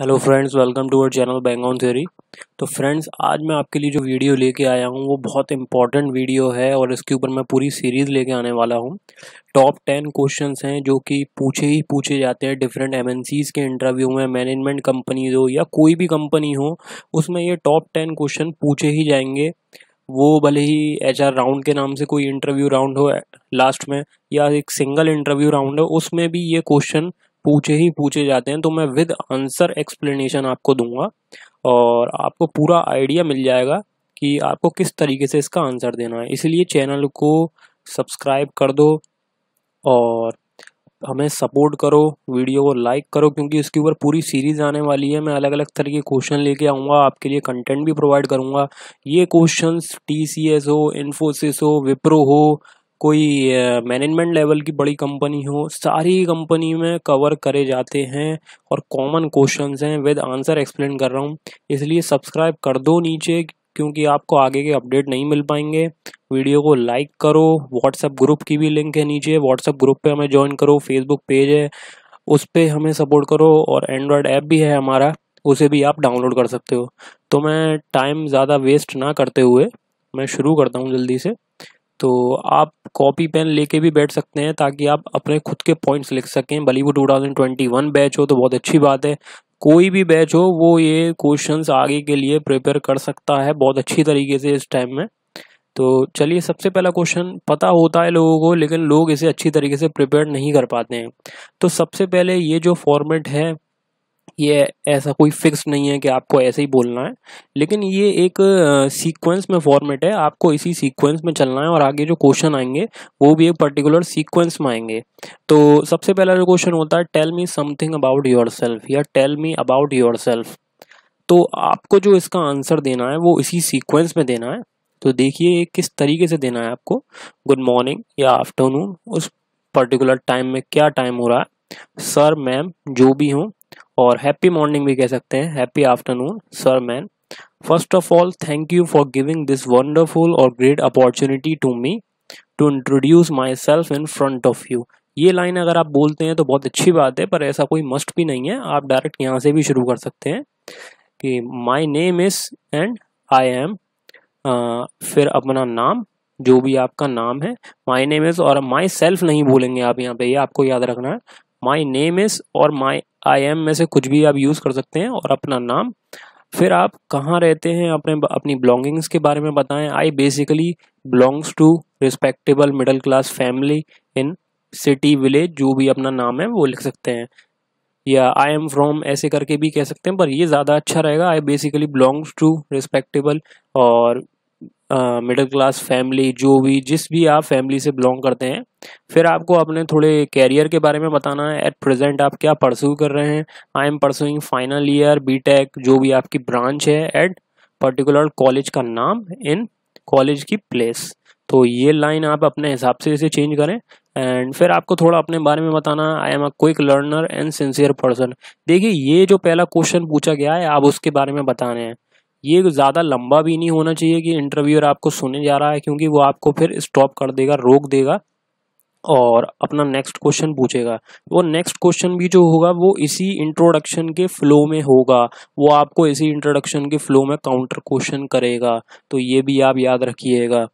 Hello friends, welcome to our channel bang on theory. तो friends, आज मैं आपके लिए जो वीडियो लेके आया हूँ वो बहुत इंपॉर्टेंट वीडियो है और इसके ऊपर मैं पूरी सीरीज़ लेके आने वाला हूँ। टॉप 10 क्वेश्चंस हैं जो कि पूछे ही पूछे जाते हैं डिफरेंट एमएनसीज के इंटरव्यू में। मैनेजमेंट कंपनीज हो या कोई भी कंपनी हो, उसमें ये टॉप 10 क्वेश्चन पूछे ही जाएंगे। वो भले ही HR राउंड के नाम से कोई इंटरव्यू राउंड हो लास्ट में, या एक सिंगल इंटरव्यू राउंड हो, उसमें भी ये क्वेश्चन पूछे ही पूछे जाते हैं। तो मैं विद आंसर एक्सप्लेनेशन आपको दूंगा और आपको पूरा आइडिया मिल जाएगा कि आपको किस तरीके से इसका आंसर देना है। इसलिए चैनल को सब्सक्राइब कर दो और हमें सपोर्ट करो, वीडियो को लाइक करो, क्योंकि इसके ऊपर पूरी सीरीज आने वाली है। मैं अलग अलग तरह के क्वेश्चन लेके आऊँगा, आपके लिए कंटेंट भी प्रोवाइड करूँगा। ये क्वेश्चंस TCS हो, इन्फोसिस हो, विप्रो हो, कोई मैनेजमेंट लेवल की बड़ी कंपनी हो, सारी कंपनी में कवर करे जाते हैं और कॉमन क्वेश्चंस हैं। विद आंसर एक्सप्लेन कर रहा हूँ, इसलिए सब्सक्राइब कर दो नीचे, क्योंकि आपको आगे के अपडेट नहीं मिल पाएंगे। वीडियो को लाइक करो, व्हाट्सएप ग्रुप की भी लिंक है नीचे, व्हाट्सएप ग्रुप पे हमें ज्वाइन करो। फेसबुक पेज है, उस पर हमें सपोर्ट करो और एंड्रॉयड ऐप भी है हमारा, उसे भी आप डाउनलोड कर सकते हो। तो मैं टाइम ज़्यादा वेस्ट ना करते हुए मैं शुरू करता हूँ जल्दी से। तो आप कॉपी पेन लेके भी बैठ सकते हैं ताकि आप अपने खुद के पॉइंट्स लिख सकें। भले वो 2021 बैच हो तो बहुत अच्छी बात है, कोई भी बैच हो वो ये क्वेश्चंस आगे के लिए प्रिपेयर कर सकता है बहुत अच्छी तरीके से इस टाइम में। तो चलिए, सबसे पहला क्वेश्चन पता होता है लोगों को, लेकिन लोग इसे अच्छी तरीके से प्रिपेयर नहीं कर पाते हैं। तो सबसे पहले ये जो फॉर्मेट है, ये ऐसा कोई फिक्स नहीं है कि आपको ऐसे ही बोलना है, लेकिन ये एक सीक्वेंस में फॉर्मेट है, आपको इसी सीक्वेंस में चलना है और आगे जो क्वेश्चन आएंगे वो भी एक पर्टिकुलर सीक्वेंस में आएंगे। तो सबसे पहला जो क्वेश्चन होता है, tell me something about yourself या टेल मी अबाउट योरसेल्फ। तो आपको जो इसका आंसर देना है वो इसी सीक्वेंस में देना है। तो देखिए किस तरीके से देना है आपको। गुड मॉर्निंग या आफ्टरनून, उस पर्टिकुलर टाइम में क्या टाइम हो रहा है, सर मैम जो भी हो, और हैप्पी मॉर्निंग भी कह सकते हैं, happy afternoon sir ma'am. First of all thank you for giving this wonderful और great opportunity to me to introduce my self in front of you. ये लाइन अगर आप बोलते हैं तो बहुत अच्छी बात है, पर ऐसा कोई मस्ट भी नहीं है, आप डायरेक्ट यहाँ से भी शुरू कर सकते हैं कि my name is and I am, फिर अपना नाम जो भी आपका नाम है, माई नेम इज, और माई सेल्फ नहीं बोलेंगे आप यहाँ पे, ये आपको याद रखना है। माई नेम इज और माई आई एम में से कुछ भी आप यूज़ कर सकते हैं, और अपना नाम, फिर आप कहाँ रहते हैं, अपने अपनी बिलोंगिंग्स के बारे में बताएं। I basically belongs to respectable middle class family in city village, जो भी अपना नाम है वो लिख सकते हैं, या आई एम फ्रॉम ऐसे करके भी कह सकते हैं, पर ये ज़्यादा अच्छा रहेगा। I basically belongs to respectable और मिडिल क्लास फैमिली, जो भी जिस भी आप फैमिली से बिलोंग करते हैं। फिर आपको अपने थोड़े कैरियर के बारे में बताना है, एट प्रेजेंट आप क्या परस्यू कर रहे हैं। I am pursuing final year BTech, जो भी आपकी ब्रांच है, एट पर्टिकुलर कॉलेज का नाम, इन कॉलेज की प्लेस। तो ये लाइन आप अपने हिसाब से इसे चेंज करें। एंड फिर आपको थोड़ा अपने बारे में बताना, I am a quick learner and sincere person. देखिए ये जो पहला क्वेश्चन पूछा गया है आप उसके बारे में बता रहे हैं, ये ज़्यादा लंबा भी नहीं होना चाहिए कि इंटरव्यूअर आपको सुनने जा रहा है, क्योंकि वो आपको फिर स्टॉप कर देगा, रोक देगा और अपना नेक्स्ट क्वेश्चन पूछेगा। वो नेक्स्ट क्वेश्चन भी जो होगा वो इसी इंट्रोडक्शन के फ्लो में होगा, वो आपको इसी इंट्रोडक्शन के फ्लो में काउंटर क्वेश्चन करेगा। तो ये भी आप याद रखिएगा।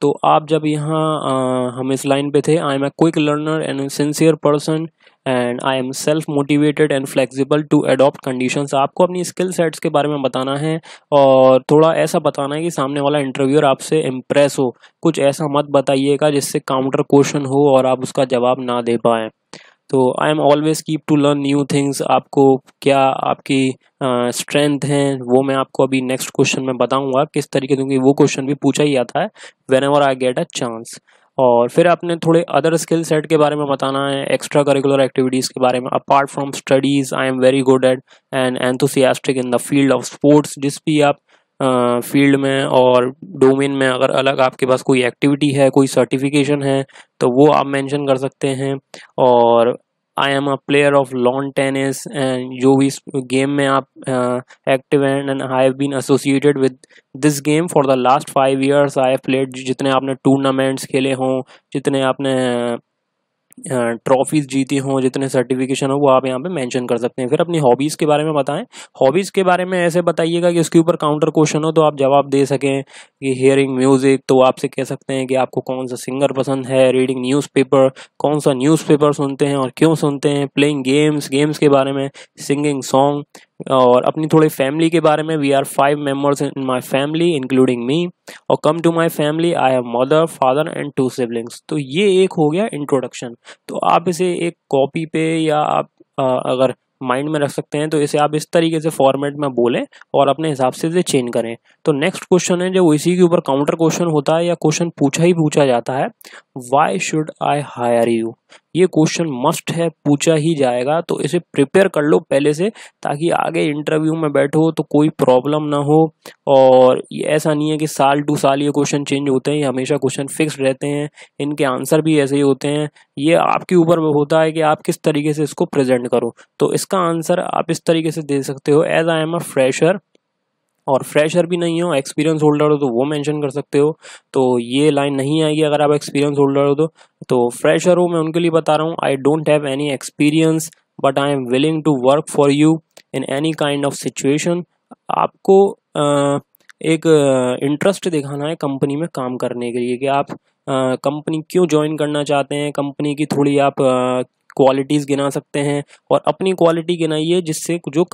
तो आप जब यहाँ हम इस लाइन पे थे, I am a quick learner and sincere person and I am self motivated and flexible to adopt conditions. आपको अपनी स्किल सेट्स के बारे में बताना है और थोड़ा ऐसा बताना है कि सामने वाला इंटरव्यूअर आपसे इम्प्रेस हो। कुछ ऐसा मत बताइएगा जिससे काउंटर क्वेश्चन हो और आप उसका जवाब ना दे पाएँ। तो I am always keep to learn new things, आपको क्या आपकी स्ट्रेंथ हैं वो मैं आपको अभी नेक्स्ट क्वेश्चन में बताऊंगा किस तरीके, क्योंकि वो क्वेश्चन भी पूछा ही आता है, whenever I get a chance. और फिर आपने थोड़े अदर स्किल सेट के बारे में बताना है, एक्स्ट्रा करिकुलर एक्टिविटीज़ के बारे में। Apart from studies I am very good at and enthusiastic in the field of sports. जिस भी आप फील्ड में और डोमेन में अगर अलग आपके पास कोई एक्टिविटी है, कोई सर्टिफिकेशन है, तो वो आप मेंशन कर सकते हैं। और I am a player of lawn tennis and जो भी गेम में आप एक्टिव हैं, and I have been associated with this game for the last 5 years. I have played, जितने आपने टूर्नामेंट्स खेले हों, जितने आपने ट्रॉफीज जीती हों, जितने सर्टिफिकेशन हो वो आप यहाँ पे मेंशन कर सकते हैं। फिर अपनी हॉबीज़ के बारे में बताएं। हॉबीज़ के बारे में ऐसे बताइएगा कि उसके ऊपर काउंटर क्वेश्चन हो तो आप जवाब दे सकें कि हियरिंग म्यूज़िक, तो आपसे कह सकते हैं कि आपको कौन सा सिंगर पसंद है। रीडिंग न्यूज़पेपर, कौन सा न्यूज़पेपर सुनते हैं और क्यों सुनते हैं। प्लेइंग गेम्स, गेम्स के बारे में। सिंगिंग सॉन्ग, और अपनी थोड़ी फैमिली के बारे में। We are 5 members in my family including me, और come to my family, I have mother, father and 2 siblings. तो ये एक हो गया इंट्रोडक्शन। तो आप इसे एक कॉपी पे या आप अगर माइंड में रख सकते हैं तो इसे आप इस तरीके से फॉर्मेट में बोलें और अपने हिसाब से इसे चेंज करें। तो नेक्स्ट क्वेश्चन है जो इसी के ऊपर काउंटर क्वेश्चन होता है या क्वेश्चन पूछा ही पूछा जाता है, why should I hire you. ये क्वेश्चन मस्ट है, पूछा ही जाएगा, तो इसे प्रिपेयर कर लो पहले से ताकि आगे इंटरव्यू में बैठो तो कोई प्रॉब्लम ना हो। और ये ऐसा नहीं है कि साल टू साल ये क्वेश्चन चेंज होते हैं, ये हमेशा क्वेश्चन फिक्स रहते हैं, इनके आंसर भी ऐसे ही होते हैं। ये आपके ऊपर होता है कि आप किस तरीके से इसको प्रेजेंट करो। तो इसका आंसर आप इस तरीके से दे सकते हो, as I am a fresher, और फ्रेशर भी नहीं हो, एक्सपीरियंस होल्डर हो तो वो मेंशन कर सकते हो। तो ये लाइन नहीं आएगी अगर आप एक्सपीरियंस होल्डर हो तो फ्रेशर हो मैं उनके लिए बता रहा हूँ, I don't have any experience but I am willing to work for you in any kind of situation. आपको एक इंटरेस्ट दिखाना है कंपनी में काम करने के लिए कि आप कंपनी क्यों ज्वाइन करना चाहते हैं, कंपनी की थोड़ी आप क्वालिटीज़ गिना सकते हैं और अपनी क्वालिटी गिनाइए जिससे जो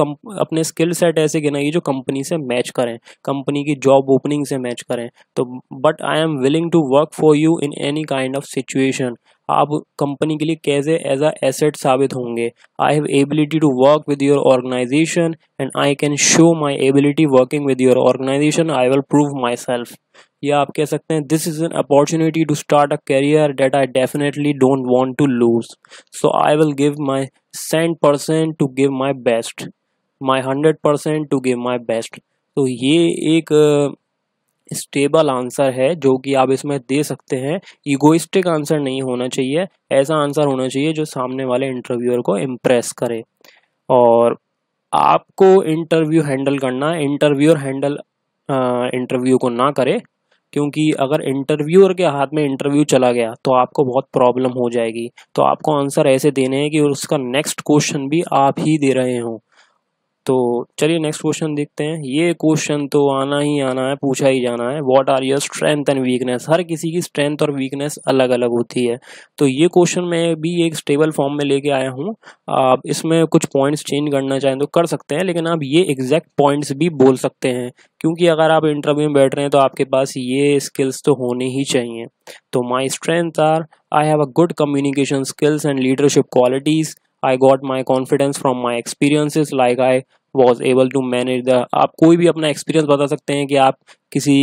अपने स्किल सेट ऐसे गिनाइए जो कंपनी से मैच करें, कंपनी की जॉब ओपनिंग से मैच करें। तो but I am willing to work for you in any kind of situation, आप कंपनी के लिए कैसे एज अ एसेट साबित होंगे। I have ability to work with your organisation and I can show my ability working with your organisation, I will prove my self. या आप कह सकते हैं, this is an opportunity to start a career that I definitely don't want to loose, so I will give my 100% to give my best, my 100% to give my best. तो ये एक stable answer है जो कि आप इसमें दे सकते हैं। ईगोइस्टिक आंसर नहीं होना चाहिए, ऐसा आंसर होना चाहिए जो सामने वाले इंटरव्यूअर को इम्प्रेस करे। और आपको इंटरव्यू हैंडल करना, इंटरव्यूअर हैंडल इंटरव्यू को ना करे, क्योंकि अगर इंटरव्यूअर के हाथ में इंटरव्यू चला गया तो आपको बहुत प्रॉब्लम हो जाएगी। तो आपको आंसर ऐसे देने हैं कि उसका नेक्स्ट क्वेश्चन भी आप ही दे रहे हो। तो चलिए नेक्स्ट क्वेश्चन देखते हैं। ये क्वेश्चन तो आना ही आना है, पूछा ही जाना है, what are your strength and weakness. हर किसी की स्ट्रेंथ और वीकनेस अलग अलग होती है, तो ये क्वेश्चन मैं भी एक स्टेबल फॉर्म में लेके आया हूँ। आप इसमें कुछ पॉइंट्स चेंज करना चाहें तो कर सकते हैं, लेकिन आप ये एग्जैक्ट पॉइंट्स भी बोल सकते हैं क्योंकि अगर आप इंटरव्यू में बैठ रहे हैं तो आपके पास ये स्किल्स तो होने ही चाहिए। तो my strength are, I have a good communication skills and leadership qualities, I got my confidence from my experiences, like I was able to manage the. आप कोई भी अपना एक्सपीरियंस बता सकते हैं कि आप किसी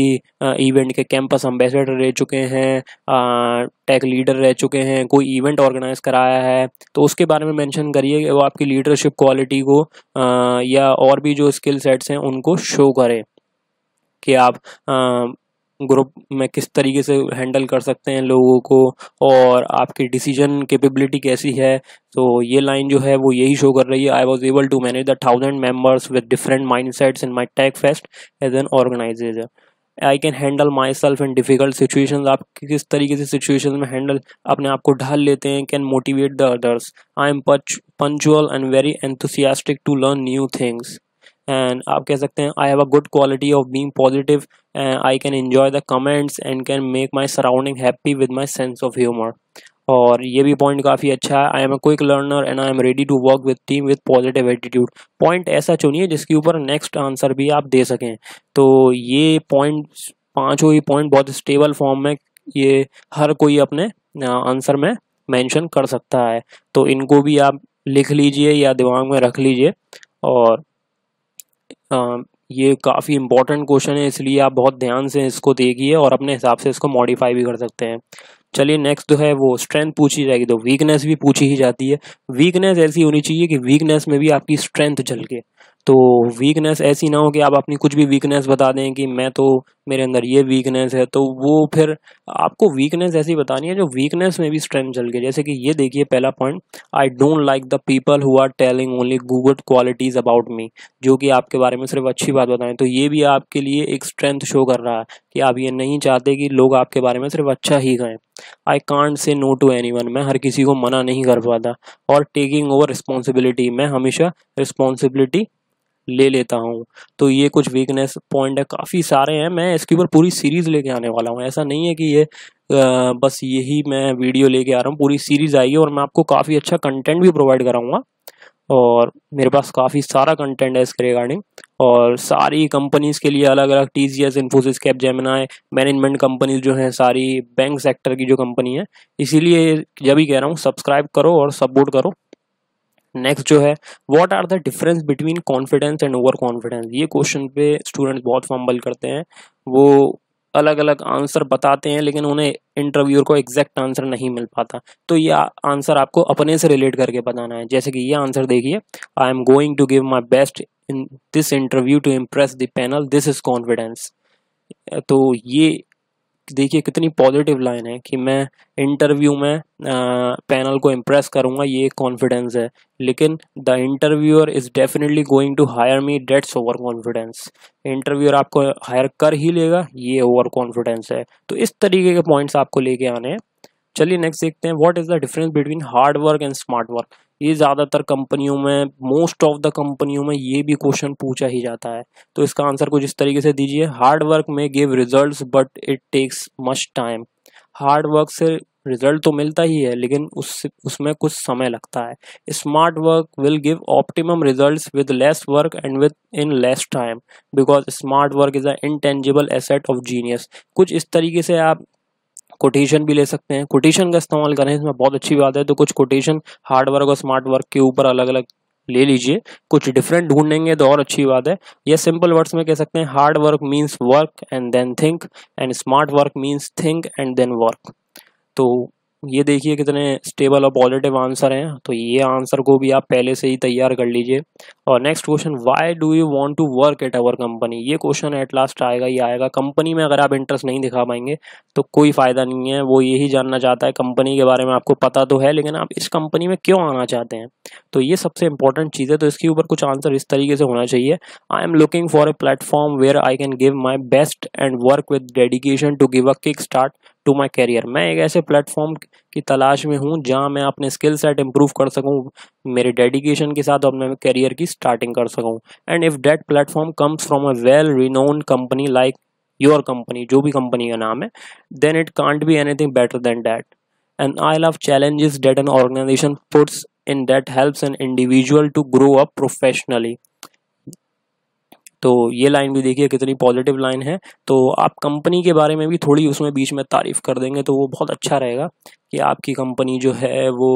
इवेंट के कैंपस एम्बेसडर रह चुके हैं, टेक लीडर रह चुके हैं, कोई इवेंट ऑर्गेनाइज कराया है तो उसके बारे में मेंशन करिए कि वो आपकी लीडरशिप क्वालिटी को या और भी जो स्किल सेट्स हैं उनको शो करें कि आप ग्रुप में किस तरीके से हैंडल कर सकते हैं लोगों को और आपकी डिसीजन कैपेबिलिटी कैसी है। तो ये लाइन जो है वो यही शो कर रही है, I was able to manage the 1000 members with different mind sets in my tech fest as an organisation, I can handle my self in difficult situation. आप किस तरीके से सिचुएशन में हैंडल अपने आप को ढाल लेते हैं। Can motivate the others, I am punctual and very enthusiastic to learn new things. And आप कह सकते हैं, I have a good quality of being positive and I can enjoy the comments and can make my surrounding happy with my sense of humour. और ये भी point काफ़ी अच्छा है, I am a quick learner and I am ready to work with team with positive attitude. Point ऐसा चुनिए जिसके ऊपर नेक्स्ट आंसर भी आप दे सकें। तो ये पॉइंट, पाँचों ही पॉइंट बहुत स्टेबल फॉर्म में ये हर कोई अपने आंसर में मेंशन कर सकता है। तो इनको भी आप लिख लीजिए या दिमाग में रख लीजिए। और ये काफ़ी इंपॉर्टेंट क्वेश्चन है, इसलिए आप बहुत ध्यान से इसको देखिए और अपने हिसाब से इसको मॉडिफाई भी कर सकते हैं। चलिए नेक्स्ट जो है वो स्ट्रेंथ पूछी जाएगी तो वीकनेस भी पूछी ही जाती है। वीकनेस ऐसी होनी चाहिए कि वीकनेस में भी आपकी स्ट्रेंथ झलके। तो वीकनेस ऐसी ना हो कि आप अपनी कुछ भी वीकनेस बता दें कि मैं तो मेरे अंदर ये वीकनेस है, तो वो फिर आपको वीकनेस ऐसी बतानी है जो वीकनेस में भी स्ट्रेंथ चल के। जैसे कि ये देखिए पहला point, I don't like the people who are telling only good qualities about me, जो कि आपके बारे में सिर्फ अच्छी बात बताएं। तो ये भी आपके लिए एक स्ट्रेंथ शो कर रहा है कि आप ये नहीं चाहते कि लोग आपके बारे में सिर्फ अच्छा ही कहें। I can't say no to anyone, मैं हर किसी को मना नहीं कर पाता। और टेकिंग ओवर रिस्पॉन्सिबिलिटी, मैं हमेशा रिस्पॉन्सिबिलिटी ले लेता हूँ। तो ये कुछ वीकनेस पॉइंट है, काफ़ी सारे हैं। मैं इसके ऊपर पूरी सीरीज़ लेके आने वाला हूँ, ऐसा नहीं है कि ये बस यही मैं वीडियो लेके आ रहा हूँ, पूरी सीरीज़ आई है और मैं आपको काफ़ी अच्छा कंटेंट भी प्रोवाइड कराऊँगा। और मेरे पास काफ़ी सारा कंटेंट है इसके रिगार्डिंग, और सारी कंपनीज़ के लिए अलग अलग, TCS, Infosys, Capgemini, management companies जो हैं सारी, बैंक सेक्टर की जो कंपनी है। इसीलिए जब भी कह रहा हूँ सब्सक्राइब करो और सपोर्ट करो। नेक्स्ट जो है, what are the difference between confidence and over confidence, ये क्वेश्चन पे स्टूडेंट्स बहुत फंबल करते हैं। वो अलग अलग आंसर बताते हैं लेकिन उन्हें इंटरव्यूअर को एग्जैक्ट आंसर नहीं मिल पाता। तो ये आंसर आपको अपने से रिलेट करके बताना है। जैसे कि ये आंसर देखिए, I am going to give my best in this interview to impress the panel, this is confidence. तो ये देखिए कितनी पॉजिटिव लाइन है कि मैं इंटरव्यू में पैनल को इम्प्रेस करूंगा, ये कॉन्फिडेंस है। लेकिन the interviewer is definitely going to hire me, that's over confidence. Interviewer आपको हायर कर ही लेगा, ये ओवर कॉन्फिडेंस है। तो इस तरीके के पॉइंट्स आपको लेके आने हैं। चलिए नेक्स्ट देखते हैं, what is the difference between hard work and smart work. ये ज़्यादातर कंपनियों में, मोस्ट ऑफ द कंपनियों में ये भी क्वेश्चन पूछा ही जाता है। तो इसका आंसर कुछ इस तरीके से दीजिए, hard work may give results but it takes much time. Hard work से रिजल्ट तो मिलता ही है लेकिन उसमें कुछ समय लगता है। Smart work will give optimum results with less work and within less time, because smart work is a intangible asset of genius. कुछ इस तरीके से आप कोटेशन भी ले सकते हैं, कोटेशन का इस्तेमाल करें, इसमें बहुत अच्छी बात है। तो कुछ कोटेशन हार्ड वर्क और स्मार्ट वर्क के ऊपर अलग अलग ले लीजिए, कुछ डिफरेंट ढूंढेंगे तो और अच्छी बात है। या सिंपल वर्ड्स में कह सकते हैं, hard work means work and then think, and smart work means think and then work. तो ये देखिए कितने स्टेबल और पॉजिटिव आंसर हैं। तो ये आंसर को भी आप पहले से ही तैयार कर लीजिए। और next question, why do you want to work at our company, ये क्वेश्चन एट लास्ट आएगा ही आएगा। कंपनी में अगर आप इंटरेस्ट नहीं दिखा पाएंगे तो कोई फ़ायदा नहीं है। वो यही जानना चाहता है, कंपनी के बारे में आपको पता तो है लेकिन आप इस कंपनी में क्यों आना चाहते हैं। तो ये सबसे इंपॉर्टेंट चीज़ है। तो इसके ऊपर कुछ आंसर इस तरीके से होना चाहिए, I am looking for a platform where I can give my best and work with dedication to give a kick start to my career. मैं एक ऐसे प्लेटफॉर्म की तलाश में हूँ जहाँ मैं अपने स्किल सेट इम्प्रूव कर सकूँ, मेरे डेडिकेशन के साथ अपने कैरियर की स्टार्टिंग कर सकूँ। And if that platform comes from a well renowned company like your company, जो भी कंपनी का नाम है, then it can't be anything better than that. And I love challenges that an organisation puts in, that helps an individual to grow up professionally. तो ये line भी देखिए कितनी पॉजिटिव लाइन है। तो आप कंपनी के बारे में भी थोड़ी उसमें बीच में तारीफ़ कर देंगे तो वो बहुत अच्छा रहेगा कि आपकी कंपनी जो है वो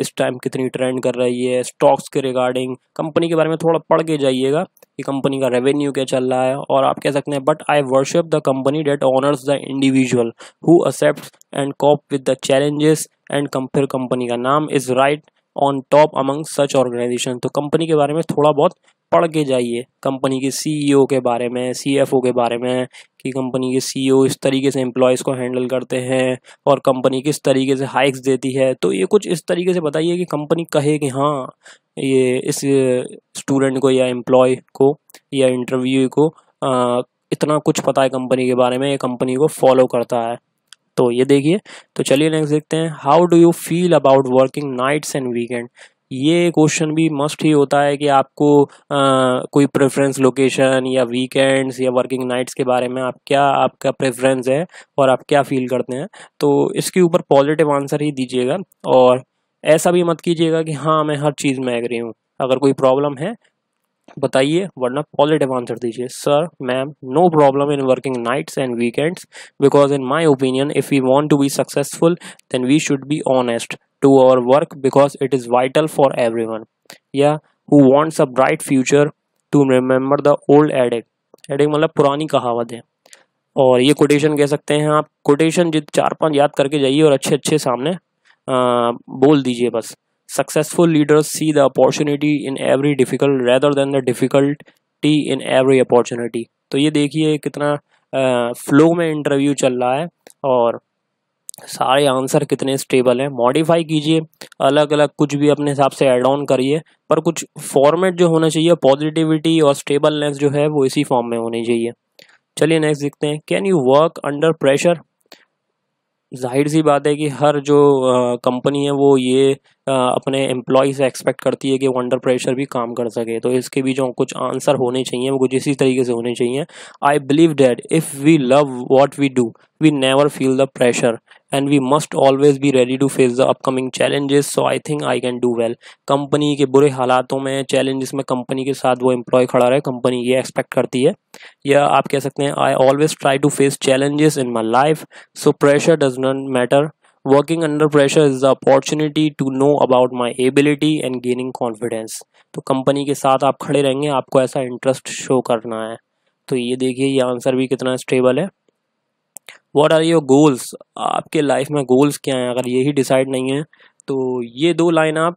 इस टाइम कितनी ट्रेंड कर रही है। स्टॉक्स के रिगार्डिंग कंपनी के बारे में थोड़ा पढ़ के जाइएगा कि कंपनी का रेवेन्यू क्या चल रहा है। और आप कह सकते हैं, but I worship the company that honours the individual who accepts and cope with the challenges and फिर कंपनी का नाम is right on top among such organisation. तो कंपनी के बारे में थोड़ा बहुत पढ़ के जाइए, कंपनी के सीईओ के बारे में, सीएफओ के बारे में, कि कंपनी के सीईओ इस तरीके से एम्प्लॉयज़ को हैंडल करते हैं और कंपनी किस तरीके से हाइक्स देती है। तो ये कुछ इस तरीके से बताइए कि कंपनी कहे कि हाँ ये इस स्टूडेंट को या एम्प्लॉय को या इंटरव्यू को इतना कुछ पता है कंपनी के बारे में, ये कंपनी को फॉलो करता है। तो ये देखिए। तो चलिए नेक्स्ट देखते हैं, how do you feel about working nights and weekend. ये क्वेश्चन भी मस्ट ही होता है कि आपको कोई प्रेफरेंस लोकेशन या वीकेंड्स या वर्किंग नाइट्स के बारे में आप क्या, आपका प्रेफरेंस है और आप क्या फील करते हैं। तो इसके ऊपर पॉजिटिव आंसर ही दीजिएगा। और ऐसा भी मत कीजिएगा कि हाँ मैं हर चीज़ में एग्री हूँ, अगर कोई प्रॉब्लम है बताइए, वरना पॉजिटिव आंसर दीजिए। Sir ma'am, no problem in working nights and weekends because in my opinion if we want to be successful then we should be honest to our work because it is vital for everyone yeah who wants a bright future to remember the old adage मतलब पुरानी कहावत है। और ये quotation कह सकते हैं आप, कोटेशन जित 4-5 याद करके जाइए और अच्छे अच्छे सामने बोल दीजिए बस। Successful leaders see the opportunity in every difficult rather than the difficulty in every opportunity. तो ये देखिए कितना फ्लो में इंटरव्यू चल रहा है और सारे आंसर कितने स्टेबल हैं. मॉडिफाई कीजिए, अलग अलग कुछ भी अपने हिसाब से ऐड ऑन करिए, पर कुछ फॉर्मेट जो होना चाहिए, पॉजिटिविटी और स्टेबलनेस जो है वो इसी फॉर्म में होनी चाहिए. चलिए नेक्स्ट देखते हैं. Can you work under pressure? जाहिर सी बात है कि हर जो कंपनी है वो ये अपने एम्प्लॉय से एक्सपेक्ट करती है कि वो अंडर प्रेशर भी काम कर सके, तो इसके भी जो कुछ आंसर होने चाहिए वो कुछ इसी तरीके से होने चाहिए. I believe that if we love what we do we never feel the pressure and we must always be ready to face the upcoming challenges, so I think I can do well. Company के बुरे हालातों में, challenges में company के साथ वो employ खड़ा रहे, कंपनी ये एक्सपेक्ट करती है. या आप कह सकते हैं I always try to face challenges in my life, so pressure does not matter. Working under pressure is the opportunity to know about my ability and gaining confidence. तो कंपनी के साथ आप खड़े रहेंगे, आपको ऐसा इंटरेस्ट शो करना है. तो ये देखिए ये आंसर भी कितना स्टेबल है. What are your goals? आपके लाइफ में गोल्स क्या हैं? अगर यही डिसाइड नहीं है तो ये दो लाइन आप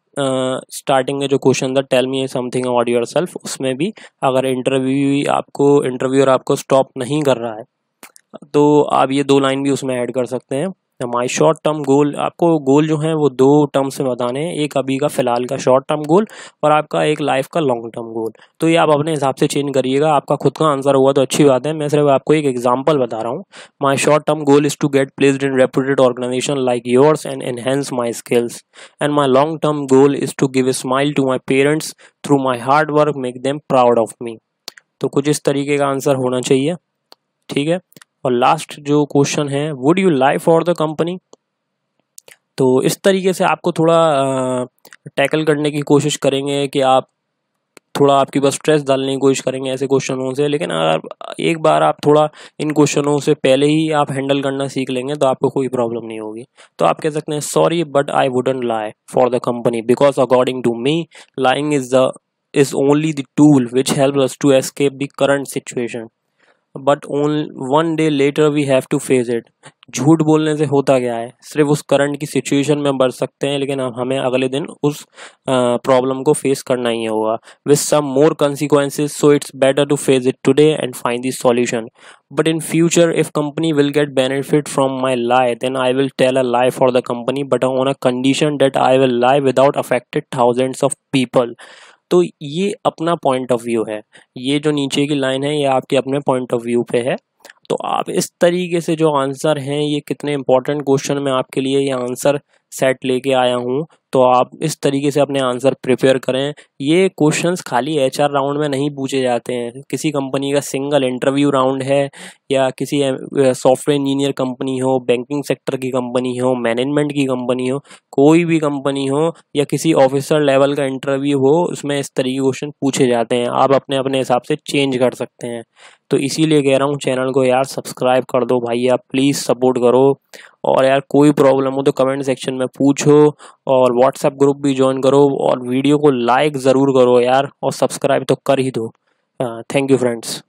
स्टार्टिंग में जो क्वेश्चन था tell me something about yourself, उसमें भी अगर इंटरव्यूअर आपको स्टॉप नहीं कर रहा है तो आप ये दो लाइन भी उसमें ऐड कर सकते हैं. माई शॉर्ट टर्म गोल, आपको गोल जो है वो दो टर्म से बताने हैं, एक अभी का फ़िलहाल का शॉर्ट टर्म गोल और आपका एक लाइफ का लॉन्ग टर्म गोल. तो ये आप अपने हिसाब से चेंज करिएगा, आपका खुद का आंसर हुआ तो अच्छी बात है, मैं सिर्फ आपको एक एग्जांपल बता रहा हूँ. My short term goal is to get placed in reputed organization like yours and enhance my skills, and my long term goal is to give a smile to my parents through my hard work, make them proud of me. तो कुछ इस तरीके का answer होना चाहिए, ठीक है. और लास्ट जो क्वेश्चन है, would you lie for the company? तो इस तरीके से आपको थोड़ा टैकल करने की कोशिश करेंगे कि आप थोड़ा आपकी बस स्ट्रेस डालने की कोशिश करेंगे ऐसे क्वेश्चनों से. लेकिन अगर एक बार आप थोड़ा इन क्वेश्चनों से पहले ही आप हैंडल करना सीख लेंगे तो आपको कोई प्रॉब्लम नहीं होगी. तो आप कह सकते हैं sorry but I wouldn't lie for the company because according to me lying is only the tool which help us to escape the current situation but on one day later we have to face it. झूठ बोलने से होता क्या है, सिर्फ उस current की situation में बच सकते हैं लेकिन हमें अगले दिन उस प्रॉब्लम को फेस करना ही होगा with some more consequences, so it's better to face it today and find the solution but in future if company will get benefit from my lie then I will tell a lie for the company but on a condition that I will lie without affected thousands of people. तो ये अपना point of view है, ये जो नीचे की line है ये आपके अपने पॉइंट ऑफ व्यू पे है. तो आप इस तरीके से जो आंसर हैं ये कितने इंपॉर्टेंट क्वेश्चन में आपके लिए ये आंसर सेट लेके आया हूँ, तो आप इस तरीके से अपने आंसर प्रिपेयर करें. ये क्वेश्चंस खाली एचआर राउंड में नहीं पूछे जाते हैं, किसी कंपनी का सिंगल इंटरव्यू राउंड है या किसी सॉफ्टवेयर इंजीनियर कंपनी हो, बैंकिंग सेक्टर की कंपनी हो, मैनेजमेंट की कंपनी हो, कोई भी कंपनी हो या किसी ऑफिसर लेवल का इंटरव्यू हो, उसमें इस तरीके क्वेश्चन पूछे जाते हैं. आप अपने अपने हिसाब से चेंज कर सकते हैं. तो इसीलिए कह रहा हूँ चैनल को यार सब्सक्राइब कर दो भाई, आप प्लीज़ सपोर्ट करो. और यार कोई प्रॉब्लम हो तो कमेंट सेक्शन में पूछो और व्हाट्सएप ग्रुप भी ज्वाइन करो और वीडियो को लाइक ज़रूर करो यार और सब्सक्राइब तो कर ही दो. Thank you friends.